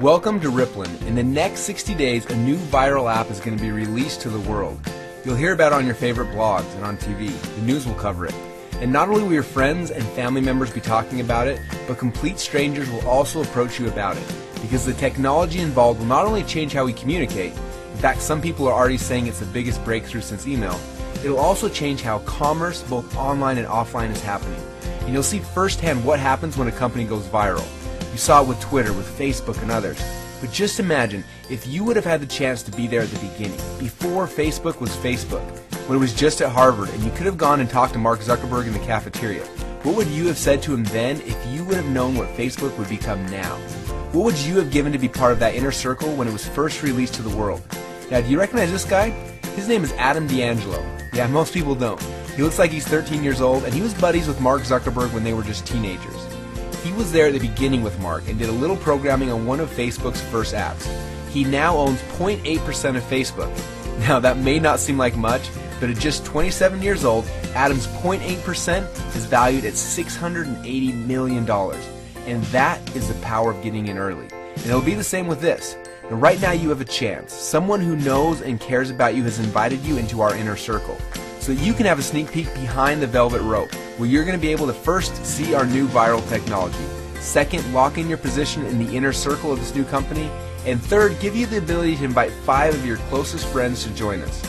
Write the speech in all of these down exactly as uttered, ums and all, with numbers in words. Welcome to Rippln. In the next sixty days, a new viral app is going to be released to the world. You'll hear about it on your favorite blogs and on T V. The news will cover it. And not only will your friends and family members be talking about it, but complete strangers will also approach you about it. Because the technology involved will not only change how we communicate, in fact some people are already saying it's the biggest breakthrough since email, it'll also change how commerce, both online and offline, is happening. And you'll see firsthand what happens when a company goes viral. You saw it with Twitter, with Facebook, and others. But just imagine if you would have had the chance to be there at the beginning, before Facebook was Facebook, when it was just at Harvard, and you could have gone and talked to Mark Zuckerberg in the cafeteria. What would you have said to him then if you would have known what Facebook would become now? What would you have given to be part of that inner circle when it was first released to the world? Now, do you recognize this guy? His name is Adam D'Angelo. Yeah, most people don't. He looks like he's thirteen years old, and he was buddies with Mark Zuckerberg when they were just teenagers. He was there at the beginning with Mark and did a little programming on one of Facebook's first apps. He now owns zero point eight percent of Facebook. Now that may not seem like much, but at just twenty-seven years old, Adam's zero point eight percent is valued at six hundred eighty million dollars. And that is the power of getting in early. And it'll be the same with this. Now, right now you have a chance. Someone who knows and cares about you has invited you into our inner circle, so that you can have a sneak peek behind the velvet rope, where you're going to be able to first see our new viral technology, second, lock in your position in the inner circle of this new company, and third, give you the ability to invite five of your closest friends to join us.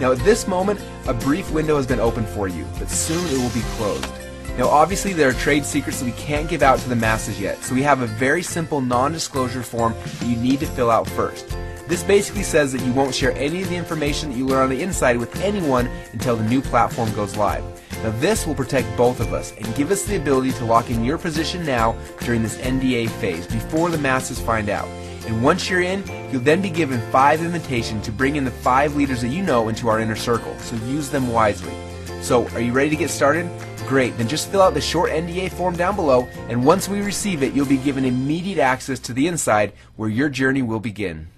Now at this moment, a brief window has been opened for you, but soon it will be closed. Now obviously there are trade secrets that we can't give out to the masses yet, so we have a very simple non-disclosure form that you need to fill out first. This basically says that you won't share any of the information that you learn on the inside with anyone until the new platform goes live. Now this will protect both of us and give us the ability to lock in your position now during this N D A phase before the masses find out. And once you're in, you'll then be given five invitations to bring in the five leaders that you know into our inner circle, so use them wisely. So are you ready to get started? Great, then just fill out the short N D A form down below, and once we receive it, you'll be given immediate access to the inside where your journey will begin.